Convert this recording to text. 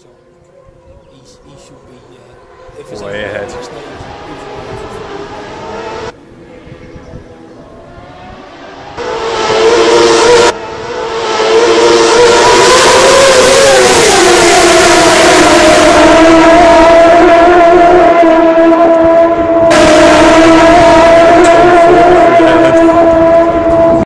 so he should be way ahead.